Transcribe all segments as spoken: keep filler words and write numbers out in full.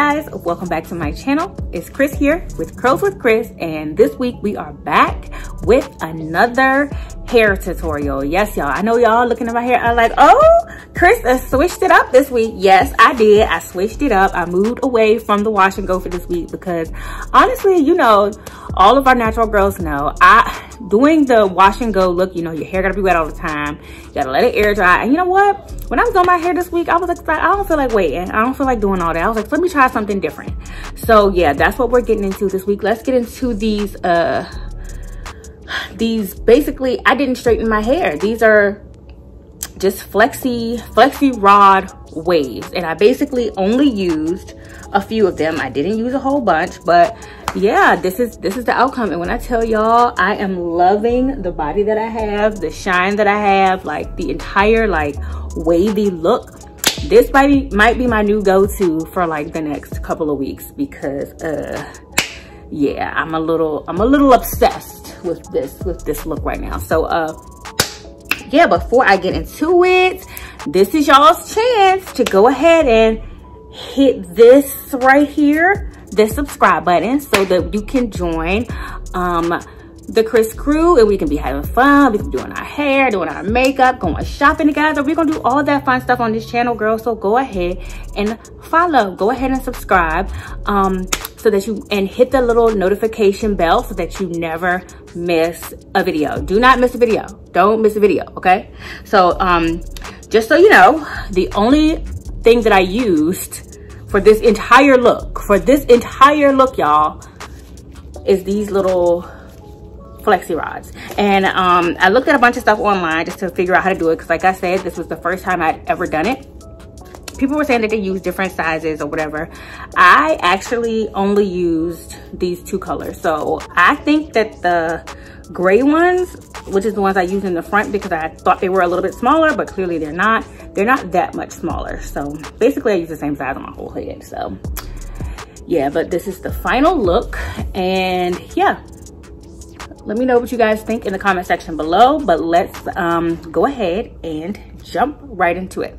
guys, welcome back to my channel. It's Chris here with Curls with Chris, and this week we are back with another hair tutorial. Yes, y'all, I know y'all looking at my hair, I'm like, oh, Chris has switched it up this week. Yes, I did. I switched it up. I moved away from the wash and go for this week because honestly, you know, all of our natural girls know I doing the wash and go look, you know, your hair gotta be wet all the time. You gotta let it air dry. And you know what? When I was doing my hair this week, I was like, I don't feel like waiting. I don't feel like doing all that. I was like, let me try something different. So yeah, that's what we're getting into this week. Let's get into these, uh, these basically, I didn't straighten my hair. These are just flexi, flexi rod waves. And I basically only used a few of them. I didn't use a whole bunch, but yeah, this is this is the outcome. And when I tell y'all, I am loving the body that I have, the shine that I have, like the entire like wavy look. This body might be my new go-to for like the next couple of weeks because uh yeah, I'm a little I'm a little obsessed with this with this look right now. So uh yeah, before I get into it, this is y'all's chance to go ahead and hit this right here, the subscribe button, so that you can join um the Chris crew and we can be having fun. We can be doing our hair, doing our makeup, going shopping together. We're gonna do all that fun stuff on this channel, girl. So go ahead and follow, go ahead and subscribe, um so that you, and hit the little notification bell so that you never miss a video. Do not miss a video. Don't miss a video, okay? So um just so you know, the only thing that I used for this entire look, for this entire look, y'all, is these little flexi rods. And um, I looked at a bunch of stuff online just to figure out how to do it, because like I said, this was the first time I'd ever done it. People were saying that they use different sizes or whatever. I actually only used these two colors. So I think that the gray ones, which is the ones I used in the front, because I thought they were a little bit smaller, but clearly they're not. They're not that much smaller. So basically I use the same size on my whole head. So yeah, but this is the final look. And yeah, let me know what you guys think in the comment section below, but let's um, go ahead and jump right into it.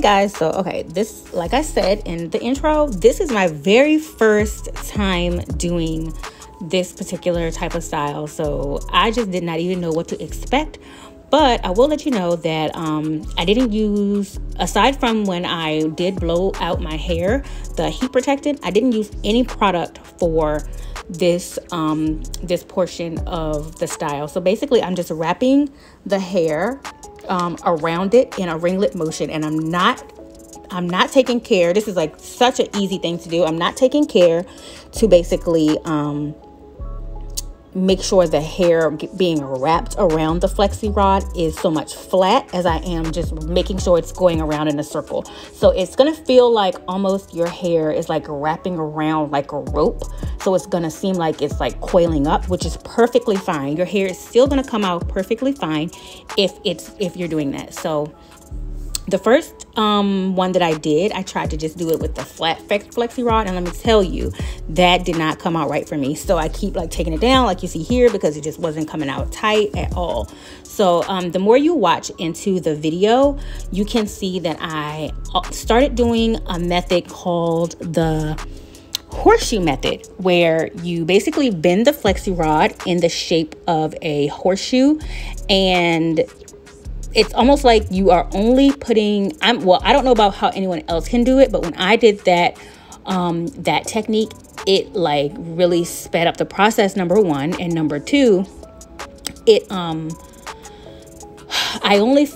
Guys, so okay, this, like I said in the intro, this is my very first time doing this particular type of style, so I just did not even know what to expect. But I will let you know that um, I didn't use, aside from when I did blow out my hair, the heat protectant, I didn't use any product for this um, this portion of the style. So basically I'm just wrapping the hair Um, around it in a ringlet motion, and I'm not I'm not taking care, this is like such an easy thing to do, I'm not taking care to basically um, make sure the hair being wrapped around the flexi rod is so much flat as I am just making sure it's going around in a circle. So it's gonna feel like almost your hair is like wrapping around like a rope, so it's gonna seem like it's like coiling up, which is perfectly fine. Your hair is still gonna come out perfectly fine if it's if you're doing that. So the first um, one that I did, I tried to just do it with the flat flexi rod, and let me tell you, that did not come out right for me. So I keep like taking it down, like you see here, because it just wasn't coming out tight at all. So um, the more you watch into the video, you can see that I started doing a method called the horseshoe method, where you basically bend the flexi rod in the shape of a horseshoe, and it's almost like you are only putting, I'm, well, I don't know about how anyone else can do it, but when I did that, um, that technique, it like really sped up the process, number one. And number two, it, um, I only,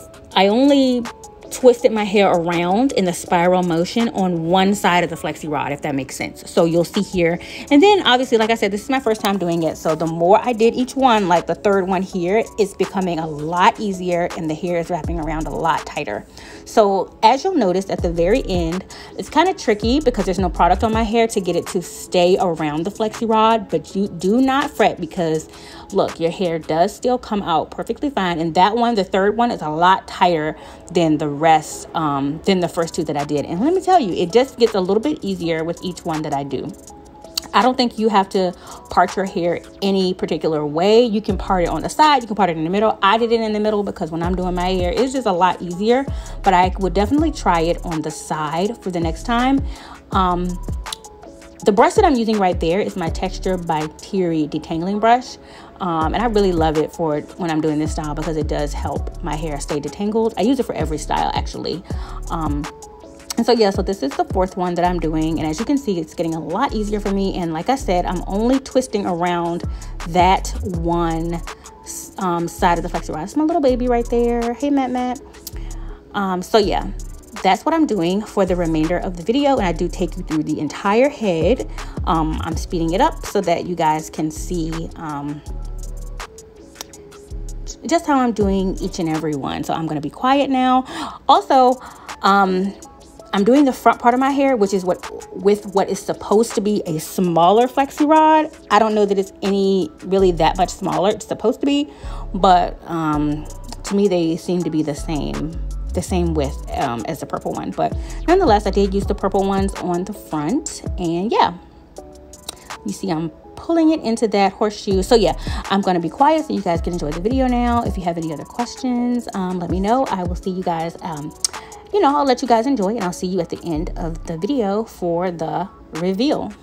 I only twisted my hair around in the spiral motion on one side of the flexi rod, if that makes sense. So you'll see here. And then obviously, like I said, this is my first time doing it. So the more I did each one, like the third one here, it's becoming a lot easier and the hair is wrapping around a lot tighter. So as you'll notice at the very end, it's kind of tricky because there's no product on my hair to get it to stay around the flexi rod, but you do not fret because look, your hair does still come out perfectly fine. And that one, the third one, is a lot tighter than the rest, um, than the first two that I did. And let me tell you, it just gets a little bit easier with each one that I do. I don't think you have to part your hair any particular way. You can part it on the side, you can part it in the middle. I did it in the middle because when I'm doing my hair, it's just a lot easier, but I would definitely try it on the side for the next time. Um, The brush that I'm using right there is my Texture by Thierry detangling brush. Um, and I really love it for when I'm doing this style because it does help my hair stay detangled. I use it for every style, actually. Um, and so, yeah, so this is the fourth one that I'm doing. And as you can see, it's getting a lot easier for me. And like I said, I'm only twisting around that one um, side of the flexi rod. That's my little baby right there. Hey, Matt, Matt. Um, so, yeah. That's what I'm doing for the remainder of the video, and I do take you through the entire head. um I'm speeding it up so that you guys can see um just how I'm doing each and every one. So I'm going to be quiet now. Also, um I'm doing the front part of my hair, which is what with what is supposed to be a smaller flexi rod. I don't know that it's any really that much smaller. It's supposed to be, but um to me they seem to be the same the same width um, as the purple one. But nonetheless, I did use the purple ones on the front. And yeah, you see I'm pulling it into that horseshoe. So yeah, I'm gonna be quiet so you guys can enjoy the video now. If you have any other questions, um, let me know. I will see you guys, um, you know, I'll let you guys enjoy, and I'll see you at the end of the video for the reveal.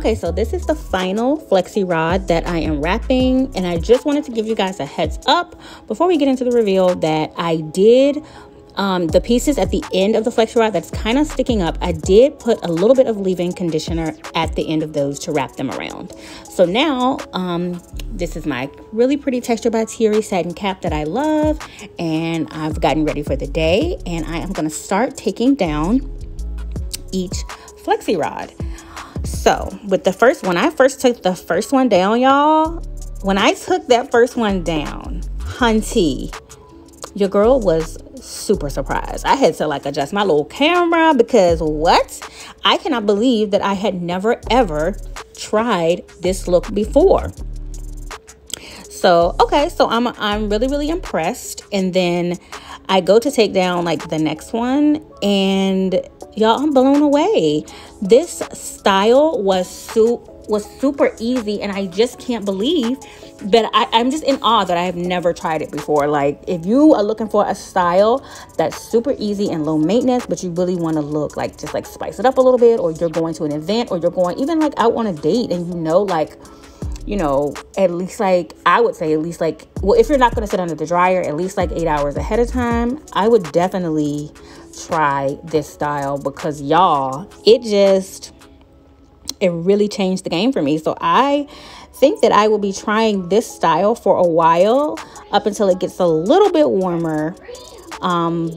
Okay, so this is the final flexi rod that I am wrapping, and I just wanted to give you guys a heads up before we get into the reveal that I did um, the pieces at the end of the flexi rod that's kind of sticking up. I did put a little bit of leave-in conditioner at the end of those to wrap them around. So now um, this is my really pretty Texture by Thierry satin cap that I love, and I've gotten ready for the day, and I am gonna start taking down each flexi rod. So with the first one, I first took the first one down, y'all. When I took that first one down, hunty, your girl was super surprised. I had to like adjust my little camera because what? I cannot believe that I had never ever tried this look before. So, okay, so I'm, I'm really, really impressed. And then I go to take down like the next one, and y'all, I'm blown away. This style was su was super easy, and I just can't believe that I, I'm just in awe that I have never tried it before. Like, if you are looking for a style that's super easy and low maintenance, but you really want to look like, just like spice it up a little bit, or you're going to an event, or you're going even like out on a date, and you know, like, you know, at least like, I would say at least like, well, if you're not going to sit under the dryer, at least like eight hours ahead of time, I would definitely try this style because y'all, it just, it really changed the game for me. So I think that I will be trying this style for a while up until it gets a little bit warmer um,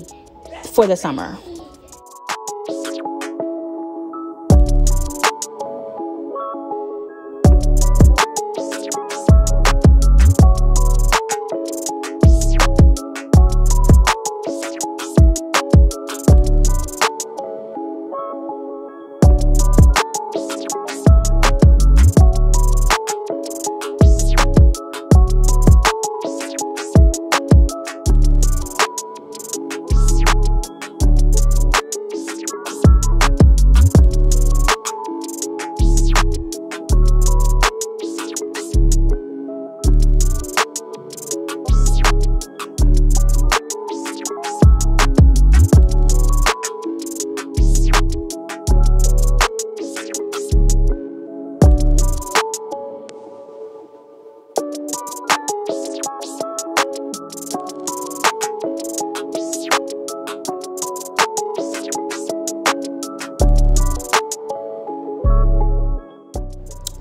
for the summer.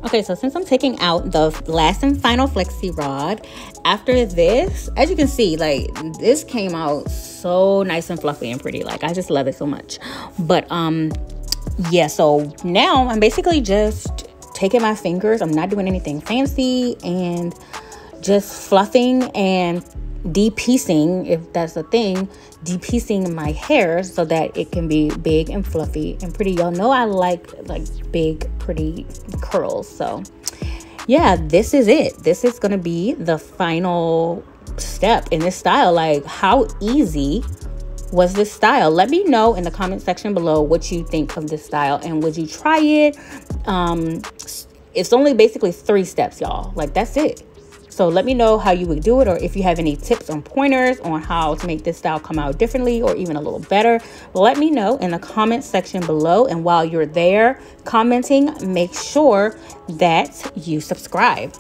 Okay, so since I'm taking out the last and final flexi rod, after this, as you can see, like, this came out so nice and fluffy and pretty. Like, I just love it so much. But um yeah, so now I'm basically just taking my fingers, I'm not doing anything fancy, and just fluffing and de-piecing, if that's a thing, de-piecing my hair so that it can be big and fluffy and pretty. Y'all know I like like big pretty curls, so yeah, this is it. This is gonna be the final step in this style. Like, how easy was this style? Let me know in the comment section below what you think of this style, and would you try it? Um it's only basically three steps, y'all. Like, that's it. So let me know how you would do it, or if you have any tips on pointers on how to make this style come out differently or even a little better. Let me know in the comment section below. And while you're there commenting, make sure that you subscribe.